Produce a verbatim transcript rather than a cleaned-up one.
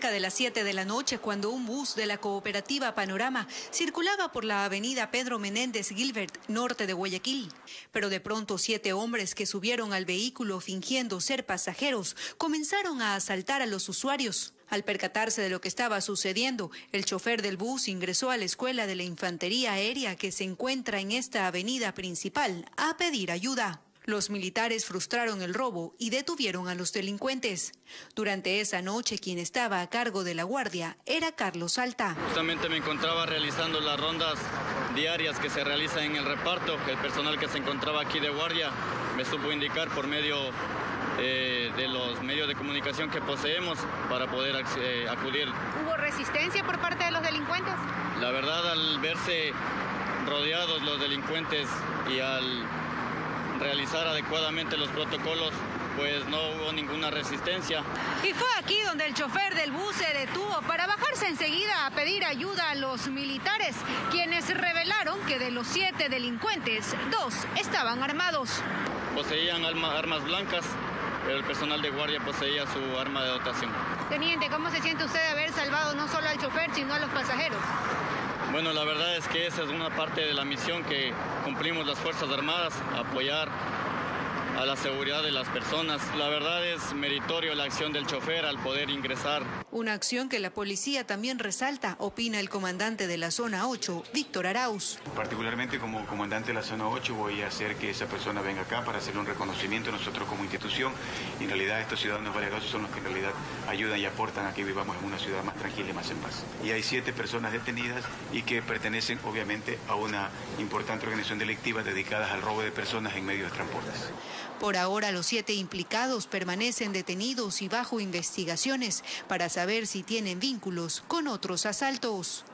cerca de las siete de la noche cuando un bus de la cooperativa Panorama circulaba por la avenida Pedro Menéndez Gilbert, norte de Guayaquil. Pero de pronto siete hombres que subieron al vehículo fingiendo ser pasajeros comenzaron a asaltar a los usuarios. Al percatarse de lo que estaba sucediendo, el chofer del bus ingresó a la escuela de la Infantería Aérea que se encuentra en esta avenida principal a pedir ayuda. Los militares frustraron el robo y detuvieron a los delincuentes. Durante esa noche, quien estaba a cargo de la guardia era Carlos Alta. Justamente me encontraba realizando las rondas diarias que se realizan en el reparto. El personal que se encontraba aquí de guardia me supo indicar por medio eh, de los medios de comunicación que poseemos para poder eh, acudir. ¿Hubo resistencia por parte de los delincuentes? La verdad, al verse rodeados los delincuentes y al realizar adecuadamente los protocolos, pues no hubo ninguna resistencia. Y fue aquí donde el chofer del bus se detuvo para bajarse enseguida a pedir ayuda a los militares, quienes revelaron que de los siete delincuentes, dos estaban armados. Poseían alma, armas blancas, pero el personal de guardia poseía su arma de dotación. Teniente, ¿cómo se siente usted de haber salvado no solo al chofer, sino a los pasajeros? Bueno, la verdad es que esa es una parte de la misión que cumplimos las Fuerzas Armadas, apoyar a la seguridad de las personas. La verdad es meritorio la acción del chofer al poder ingresar. Una acción que la policía también resalta, opina el comandante de la zona ocho, Víctor Arauz. Particularmente como comandante de la zona ocho voy a hacer que esa persona venga acá para hacer un reconocimiento nosotros como institución. En realidad estos ciudadanos valerosos son los que en realidad ayudan y aportan a que vivamos en una ciudad más tranquila y más en paz. Y hay siete personas detenidas y que pertenecen obviamente a una importante organización delictiva dedicada al robo de personas en medios de transportes. Por ahora, los siete implicados permanecen detenidos y bajo investigaciones para saber si tienen vínculos con otros asaltos.